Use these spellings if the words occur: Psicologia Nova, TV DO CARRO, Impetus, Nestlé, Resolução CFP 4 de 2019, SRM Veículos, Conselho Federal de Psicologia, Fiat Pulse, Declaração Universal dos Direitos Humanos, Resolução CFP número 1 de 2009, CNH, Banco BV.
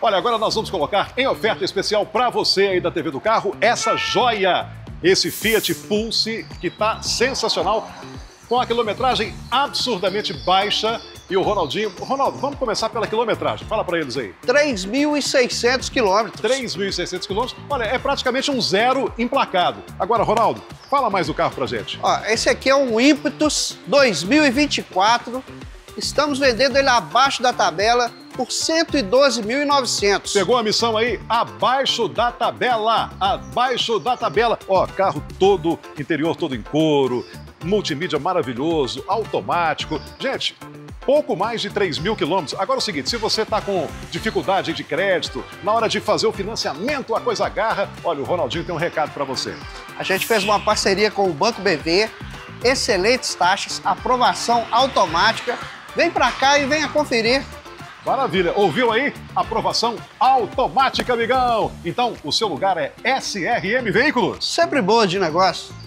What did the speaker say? Olha, agora nós vamos colocar em oferta especial para você aí da TV do Carro essa joia, esse Fiat Pulse, que tá sensacional, com a quilometragem absurdamente baixa. E o Ronaldinho... Ronaldo, vamos começar pela quilometragem. Fala para eles aí. 3.600 quilômetros. 3.600 quilômetros. Olha, é praticamente um zero emplacado. Agora, Ronaldo, fala mais do carro para gente. Ó, esse aqui é um Impetus 2024. Estamos vendendo ele abaixo da tabela por 112.900. Pegou a missão aí? Abaixo da tabela. Abaixo da tabela. Ó, carro todo, interior todo em couro, multimídia maravilhoso, automático. Gente... pouco mais de 3 mil quilômetros. Agora é o seguinte, se você está com dificuldade de crédito, na hora de fazer o financiamento, a coisa agarra, olha, o Ronaldinho tem um recado para você. A gente fez uma parceria com o Banco BV, excelentes taxas, aprovação automática. Vem para cá e venha conferir. Maravilha, ouviu aí? Aprovação automática, amigão. Então, o seu lugar é SRM Veículos. Sempre boa de negócio.